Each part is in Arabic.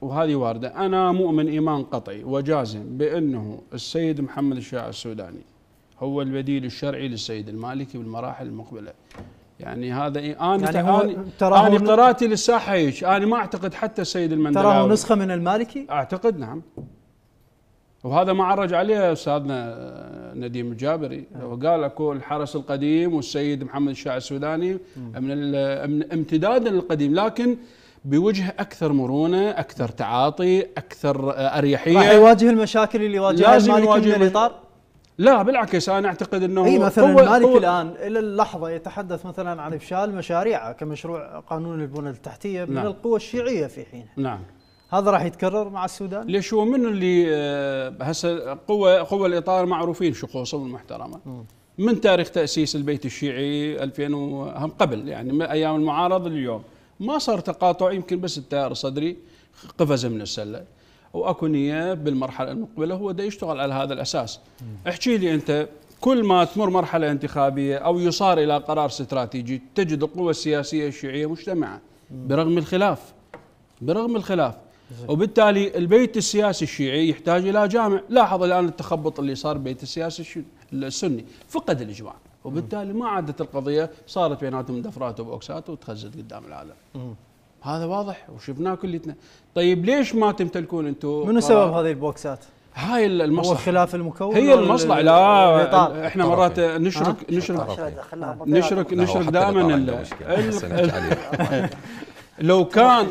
وهذه واردة. أنا مؤمن إيمان قطعي وجازم بأنه السيد محمد الشاعر السوداني هو البديل الشرعي للسيد المالكي بالمراحل المقبلة. يعني هذا أنا قراءتي للساحة هيك. أنا ما أعتقد حتى السيد المندلاوي تراه نسخة من المالكي؟ أعتقد نعم، وهذا ما عرج عليه أستاذنا نديم الجابري. وقال أكو الحرس القديم والسيد محمد الشاعر السوداني من امتدادا للقديم، لكن بوجه أكثر مرونة، أكثر تعاطي، أكثر أريحية. راح يواجه المشاكل اللي يواجهها المالكي من الإطار؟ لا بالعكس، انا اعتقد انه اي مثلا المالكي الان الى اللحظه يتحدث مثلا عن افشال مشاريعه كمشروع قانون البنى التحتيه من القوى الشيعيه في حينها. نعم. هذا راح يتكرر مع السودان؟ ليش هو منو اللي هسه قوى الاطار معروفين شخوصهم المحترمه من تاريخ تاسيس البيت الشيعي 2000 وهم قبل، يعني من ايام المعارضه لليوم ما صار تقاطع، يمكن بس التيار الصدري قفز من السله، واكو نيه بالمرحله المقبله هو دا يشتغل على هذا الاساس. احكي لي انت، كل ما تمر مرحله انتخابيه او يصار الى قرار استراتيجي تجد القوى السياسيه الشيعيه مجتمعه برغم الخلاف، وبالتالي البيت السياسي الشيعي يحتاج الى جامع. لاحظ الان التخبط اللي صار بالبيت السياسي السني، فقد الاجماع، وبالتالي ما عادت القضيه، صارت بيناتهم دفرات وبوكسات وتخزت قدام العالم. هذا واضح وشفناه كلتنا. طيب ليش ما تمتلكون انتم؟ منو سبب هذه البوكسات؟ هاي المصلحه، هو الخلاف المكون، هي المصلحه. لا احنا مرات نشرك دائما. لو كان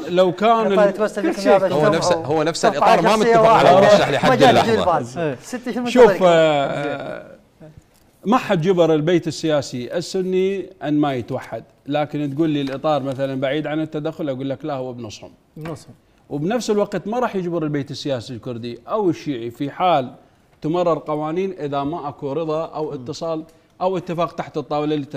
هو نفس الاطار ما متفق على المصلحه لحد اللحظه. شوف ما حد جبر البيت السياسي السني ان ما يتوحد، لكن تقول لي الاطار مثلا بعيد عن التدخل، اقول لك لا هو بنصهم. وبنفس الوقت ما راح يجبر البيت السياسي الكردي او الشيعي في حال تمرر قوانين اذا ما اكو رضا او اتصال او اتفاق تحت الطاوله لتنفيذ